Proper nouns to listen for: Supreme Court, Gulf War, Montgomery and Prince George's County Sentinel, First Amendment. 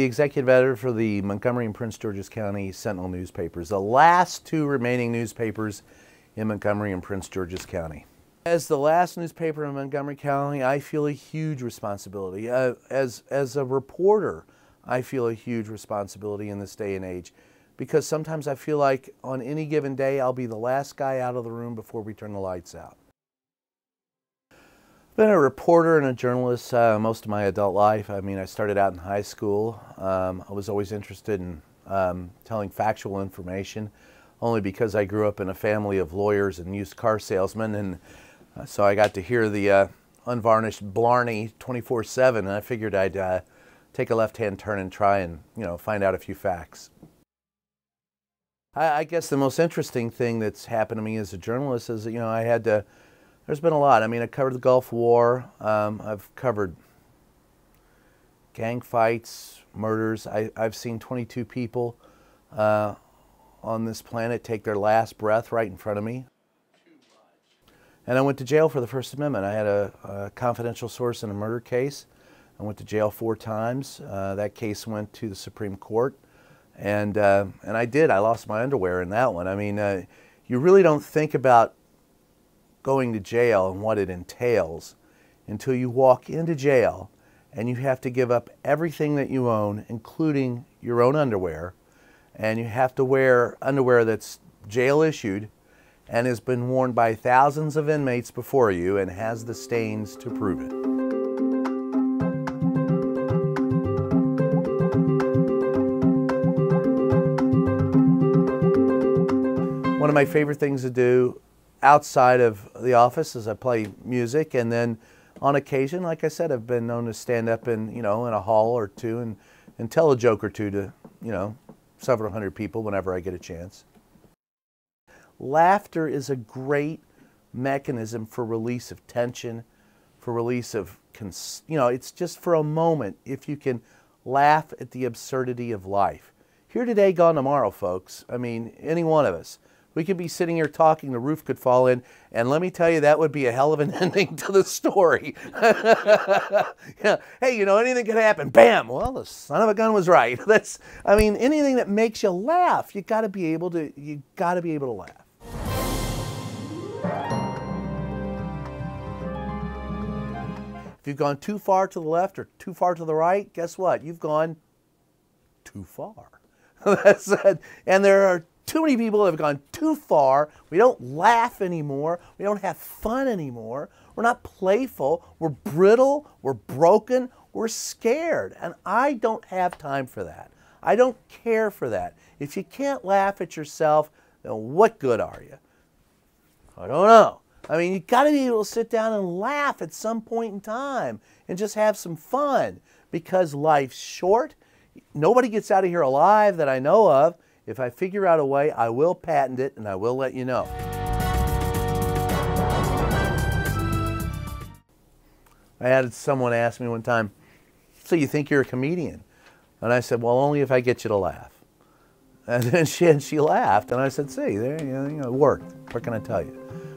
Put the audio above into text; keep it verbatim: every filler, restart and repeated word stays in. the executive editor for the Montgomery and Prince George's County Sentinel newspapers, the last two remaining newspapers in Montgomery and Prince George's County. As the last newspaper in Montgomery County, I feel a huge responsibility. Uh, as, as a reporter, I feel a huge responsibility in this day and age, because sometimes I feel like on any given day I'll be the last guy out of the room before we turn the lights out. I've been a reporter and a journalist uh, most of my adult life. I mean, I started out in high school. Um, I was always interested in um, telling factual information, only because I grew up in a family of lawyers and used car salesmen, and uh, so I got to hear the uh, unvarnished blarney twenty-four seven, and I figured I'd uh, take a left-hand turn and try and, you know, find out a few facts. I, I guess the most interesting thing that's happened to me as a journalist is that, you know, I had to, there's been a lot. I mean, I covered the Gulf War. Um, I've covered gang fights, murders. I, I've seen twenty-two people uh, on this planet take their last breath right in front of me. And I went to jail for the First Amendment. I had a, a confidential source in a murder case. I went to jail four times. Uh, that case went to the Supreme Court, and uh, and I did. I lost my underwear in that one. I mean, uh, you really don't think about going to jail and what it entails until you walk into jail and you have to give up everything that you own, including your own underwear, and you have to wear underwear that's jail issued and has been worn by thousands of inmates before you and has the stains to prove it. One of my favorite things to do outside of the office is I play music, and then on occasion, like I said, I've been known to stand up in, you know, in a hall or two and, and tell a joke or two to, you know, several hundred people whenever I get a chance. Laughter is a great mechanism for release of tension, for release of, cons you know, it's just for a moment if you can laugh at the absurdity of life. Here today, gone tomorrow, folks. I mean, any one of us. We could be sitting here talking, the roof could fall in, and let me tell you, that would be a hell of an ending to the story. Yeah. Hey, you know, anything could happen. Bam! Well, the son of a gun was right. That's, I mean, anything that makes you laugh, you got to be able to, you got to be able to laugh. If you've gone too far to the left or too far to the right, guess what? You've gone too far. That's it. And there are too many people that have gone too far. We don't laugh anymore. We don't have fun anymore. We're not playful. We're brittle. We're broken. We're scared. And I don't have time for that. I don't care for that. If you can't laugh at yourself, then what good are you? I don't know. I mean, you got to be able to sit down and laugh at some point in time and just have some fun, because life's short. Nobody gets out of here alive that I know of. If I figure out a way, I will patent it, and I will let you know. I had someone ask me one time, so you think you're a comedian? And I said, well, only if I get you to laugh. And then she, and she laughed, and I said, see, there, you know, it worked. What can I tell you?